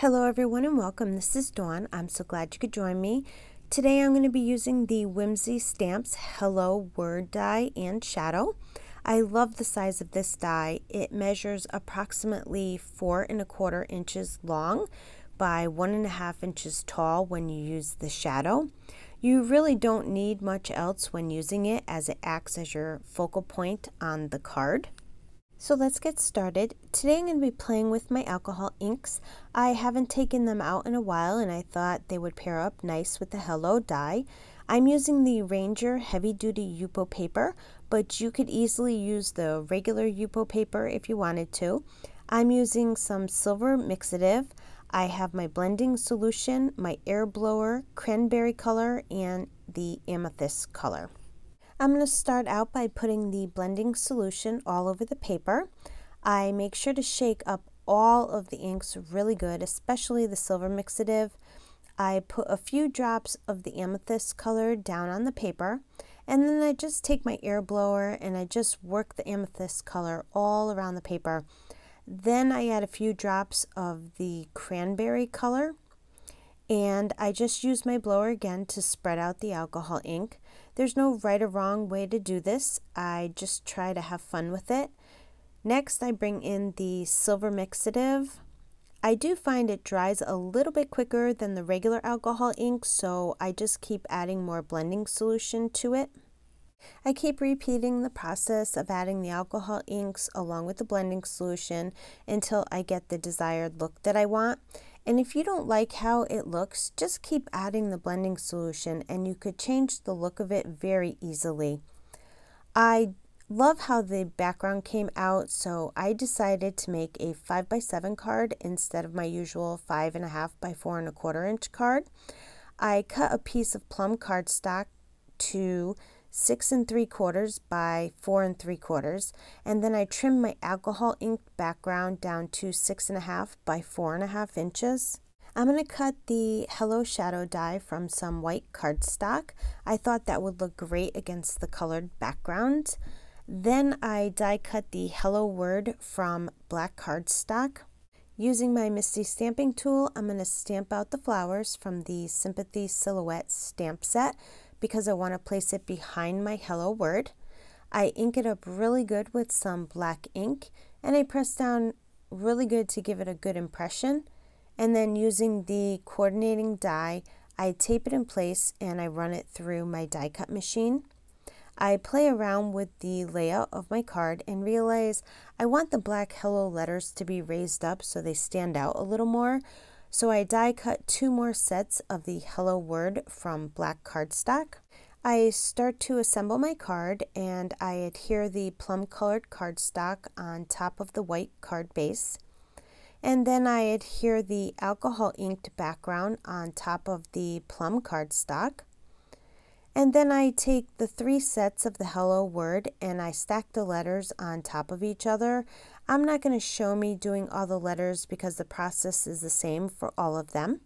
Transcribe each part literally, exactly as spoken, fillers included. Hello everyone and welcome. This is Dawn. I'm so glad you could join me. Today I'm going to be using the Whimsy Stamps Hello Word Die and Shadow. I love the size of this die. It measures approximately four and a quarter inches long by one and a half inches tall when you use the shadow. You really don't need much else when using it as it acts as your focal point on the card. So let's get started. Today I'm going to be playing with my alcohol inks. I haven't taken them out in a while and I thought they would pair up nice with the Hello die. I'm using the Ranger heavy duty Yupo paper, but you could easily use the regular Yupo paper if you wanted to. I'm using some silver mixative. I have my blending solution, my air blower, cranberry color, and the amethyst color. I'm going to start out by putting the blending solution all over the paper. I make sure to shake up all of the inks really good, especially the silver mixative. I put a few drops of the amethyst color down on the paper, and then I just take my air blower and I just work the amethyst color all around the paper. Then I add a few drops of the cranberry color, and I just use my blower again to spread out the alcohol ink. There's no right or wrong way to do this. I just try to have fun with it. Next, I bring in the silver mixative. I do find it dries a little bit quicker than the regular alcohol ink, so I just keep adding more blending solution to it. I keep repeating the process of adding the alcohol inks along with the blending solution until I get the desired look that I want. And if you don't like how it looks, just keep adding the blending solution and you could change the look of it very easily. I love how the background came out, so I decided to make a five by seven card instead of my usual five and a half by four and a quarter inch card. I cut a piece of plum cardstock to six and three quarters by four and three quarters, and then I trim my alcohol ink background down to six and a half by four and a half inches. I'm going to cut the Hello Shadow die from some white cardstock. I thought that would look great against the colored background. Then I die cut the Hello Word from black cardstock. Using my Misti stamping tool, I'm going to stamp out the flowers from the Sympathy Silhouette stamp set, because I want to place it behind my Hello Word. I ink it up really good with some black ink, and I press down really good to give it a good impression. And then using the coordinating die, I tape it in place and I run it through my die cut machine. I play around with the layout of my card and realize I want the black Hello letters to be raised up so they stand out a little more. So I die cut two more sets of the Hello Word from black cardstock. I start to assemble my card and I adhere the plum colored cardstock on top of the white card base. And then I adhere the alcohol inked background on top of the plum cardstock. And then I take the three sets of the Hello Word and I stack the letters on top of each other. I'm not going to show me doing all the letters because the process is the same for all of them.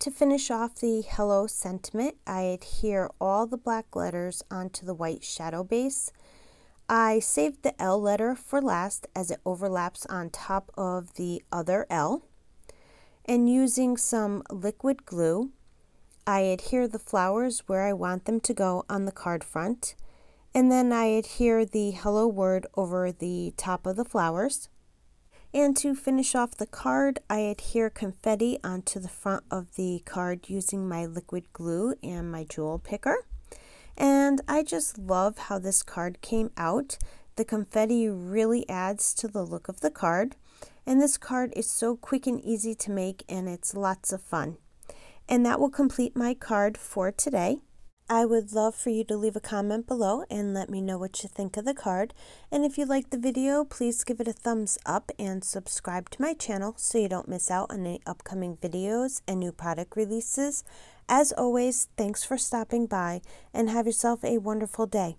To finish off the Hello sentiment, I adhere all the black letters onto the white shadow base. I saved the L letter for last as it overlaps on top of the other L. And using some liquid glue, I adhere the flowers where I want them to go on the card front, and then I adhere the Hello Word over the top of the flowers. And to finish off the card, I adhere confetti onto the front of the card using my liquid glue and my jewel picker. And I just love how this card came out. The confetti really adds to the look of the card, and this card is so quick and easy to make, and it's lots of fun. And that will complete my card for today. I would love for you to leave a comment below and let me know what you think of the card. And if you like the video, please give it a thumbs up and subscribe to my channel so you don't miss out on any upcoming videos and new product releases. As always, thanks for stopping by and have yourself a wonderful day.